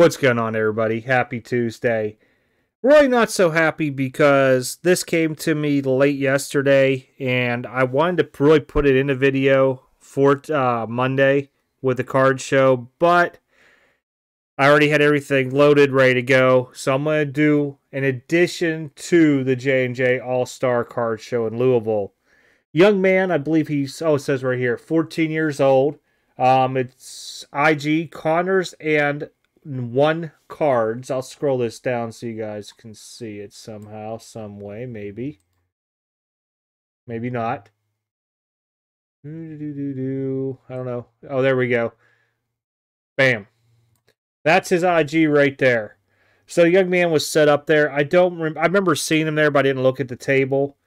What's going on, everybody? Happy Tuesday. Really not so happy because this came to me late yesterday, and I wanted to really put it in a video for Monday with the card show, but I already had everything loaded, ready to go. So I'm going to do an addition to the J&J All-Star Card Show in Louisville. Young man, I believe he's, it says right here, 14 years old. It's IG, Connors N1 Cards. I'll scroll this down so you guys can see it somehow, some way, maybe. Maybe not. I don't know. Oh, there we go. Bam. That's his IG right there. So the young man was set up there. I remember seeing him there, but I didn't look at the table.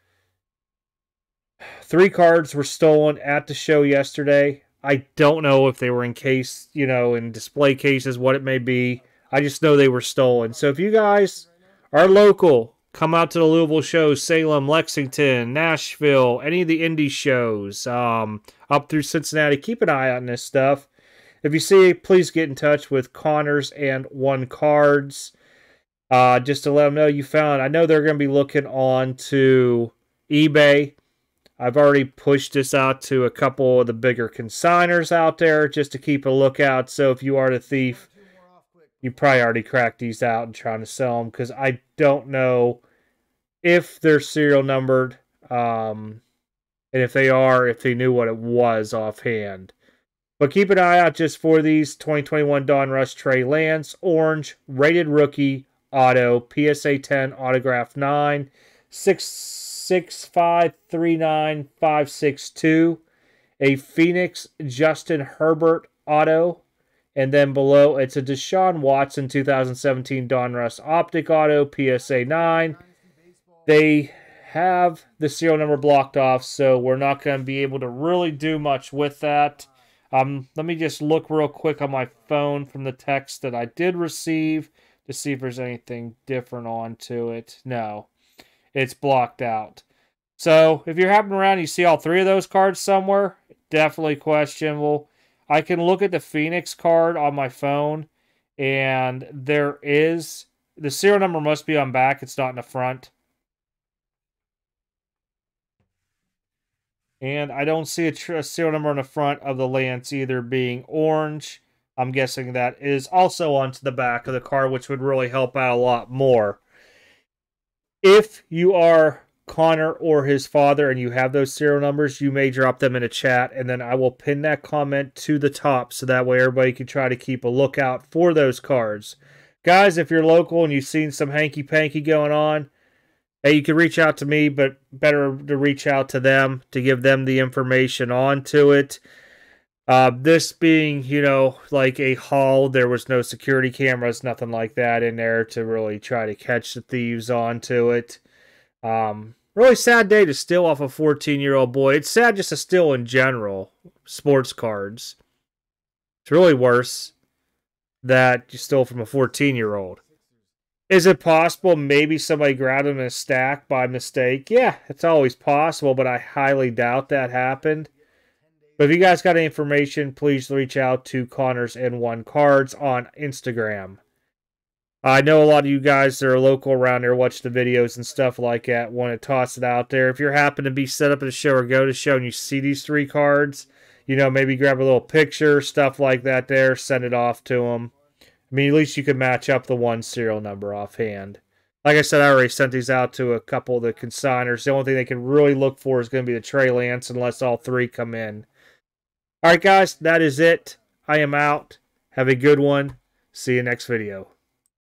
3 cards were stolen at the show yesterday. I don't know if they were in case, you know, in display cases, what it may be. I just know they were stolen. So if you guys are local, come out to the Louisville shows, Salem, Lexington, Nashville, any of the indie shows, up through Cincinnati. Keep an eye on this stuff. If you see it, please get in touch with Connors N1 Cards. Just to let them know you found it. I know they're going to be looking on to eBay. I've already pushed this out to a couple of the bigger consigners out there just to keep a lookout. So if you are the thief, you probably already cracked these out and trying to sell them, because I don't know if they're serial numbered, and if they are, if they knew what it was offhand. But keep an eye out just for these. 2021 Donruss Trey Lance, orange, rated rookie, auto, PSA 10, autograph 9, 6539562, a Phoenix Justin Herbert auto, and then below it's a Deshaun Watson 2017 Donruss Optic auto, PSA 9. They have the serial number blocked off, so we're not going to be able to really do much with that. Let me just look real quick on my phone from the text that I did receive to see if there's anything different onto it. No. It's blocked out. So if you're hopping around and you see all 3 of those cards somewhere, definitely questionable. I can look at the Phoenix card on my phone, and there is... the serial number must be on back. It's not in the front. And I don't see a serial number on the front of the Lance either, being orange. I'm guessing that is also onto the back of the card, which would really help out a lot more. If you are Connor or his father and you have those serial numbers, you may drop them in a chat, and then I will pin that comment to the top so that way everybody can try to keep a lookout for those cards. Guys, if you're local and you've seen some hanky-panky going on, hey, you can reach out to me, but better to reach out to them to give them the information onto it. This being, you know, like a haul, there was no security cameras, nothing like that in there to really try to catch the thieves onto it. Really sad day to steal off a 14-year-old boy. It's sad just to steal in general, sports cards. It's really worse that you stole from a 14-year-old. Is it possible maybe somebody grabbed him in a stack by mistake? Yeah, it's always possible, but I highly doubt that happened. But if you guys got any information, please reach out to Connors N1 Cards on Instagram. I know a lot of you guys that are local around there watch the videos and stuff like that, want to toss it out there. If you happen to be set up at a show or go to a show and you see these 3 cards, you know, maybe grab a little picture, stuff like that there, send it off to them. I mean, at least you can match up the 1 serial number offhand. Like I said, I already sent these out to a couple of the consigners. The only thing they can really look for is going to be the Trey Lance unless all 3 come in. All right, guys, that is it. I am out. Have a good one. See you next video.